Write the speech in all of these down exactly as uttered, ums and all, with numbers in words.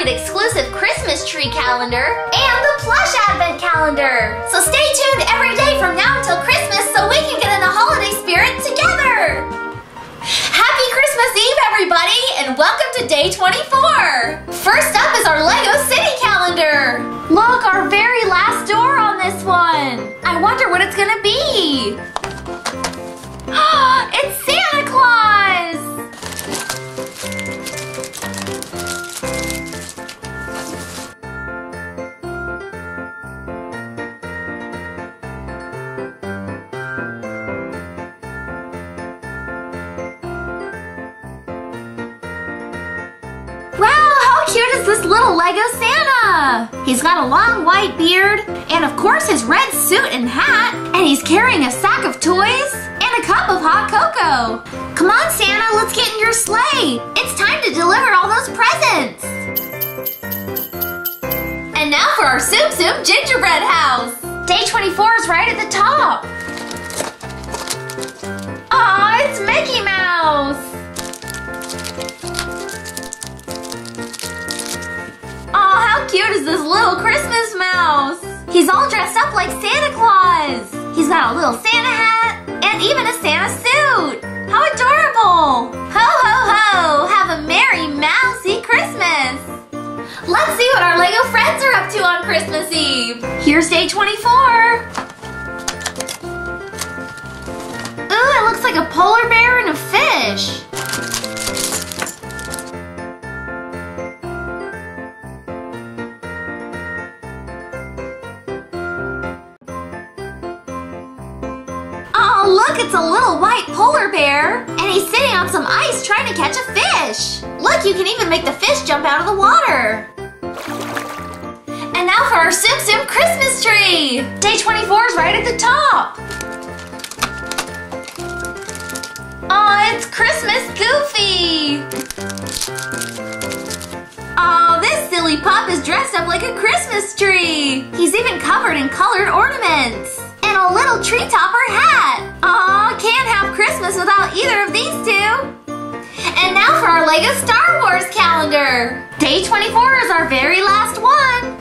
Market exclusive Christmas tree calendar and the plush advent calendar. So stay tuned every day from now until Christmas so we can get in the holiday spirit together. Happy Christmas Eve, everybody, and welcome to day twenty-four. First up is our Lego City calendar. Look, our very last door on this one. I wonder what it's gonna be. It's Santa Claus! Wow, how cute is this little Lego Santa? He's got a long white beard, and of course his red suit and hat, and he's carrying a sack of toys. A cup of hot cocoa. Come on, Santa, let's get in your sleigh. It's time to deliver all those presents. And now for our Tsum Tsum gingerbread house. Day twenty-four is right at the top. Aw, it's Mickey Mouse. Aw, how cute is this little Christmas mouse? He's all dressed up like Santa Claus. He's got a little Santa hat. And even a Santa suit! How adorable! Ho ho ho! Have a merry mousy Christmas! Let's see what our Lego friends are up to on Christmas Eve! Here's day twenty-four! Ooh, it looks like a polar bear and a fish! Look, it's a little white polar bear, and he's sitting on some ice trying to catch a fish. Look, you can even make the fish jump out of the water. And now for our Tsum Tsum Christmas tree. Day twenty-four is right at the top. Aw, it's Christmas Goofy. Aw, this silly pup is dressed up like a Christmas tree. He's even covered in colored ornaments. And a little tree topper hat. Aw, can't have Christmas without either of these two. And now for our Lego Star Wars calendar. Day twenty-four is our very last one.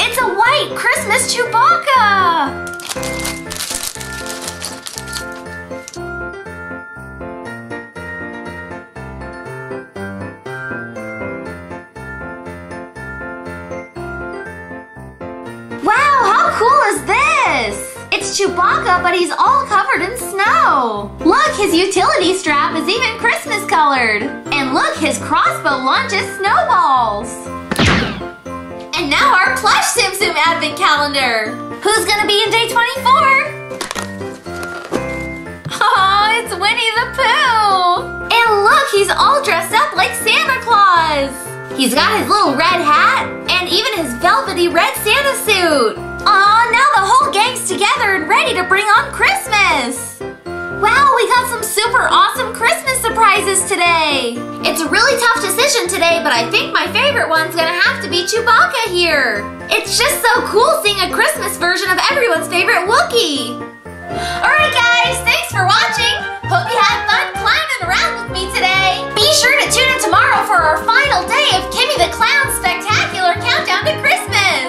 It's a white Christmas Chewbacca. It's Chewbacca, but he's all covered in snow. Look, his utility strap is even Christmas colored. And look, his crossbow launches snowballs. And now our plush Tsum Tsum advent calendar. Who's gonna be in day twenty-four? Oh, it's Winnie the Pooh. And look, he's all dressed up like Santa Claus. He's got his little red hat and even his velvety red Santa suit. Aw, now the whole gang's together and ready to bring on Christmas! Wow, we got some super awesome Christmas surprises today! It's a really tough decision today, but I think my favorite one's gonna have to be Chewbacca here! It's just so cool seeing a Christmas version of everyone's favorite Wookiee! Alright guys, thanks for watching! Hope you had fun climbing around with me today! Be sure to tune in tomorrow for our final day of Kimmy the Clown's Spectacular Countdown to Christmas!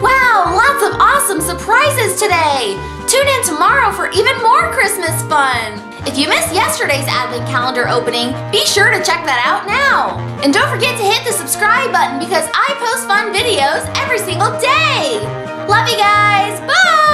Wow, lots of awesome surprises today! Tune in tomorrow for even more Christmas fun! If you missed yesterday's advent calendar opening, be sure to check that out now! And don't forget to hit the subscribe button because I post fun videos every single day! Love you guys! Bye!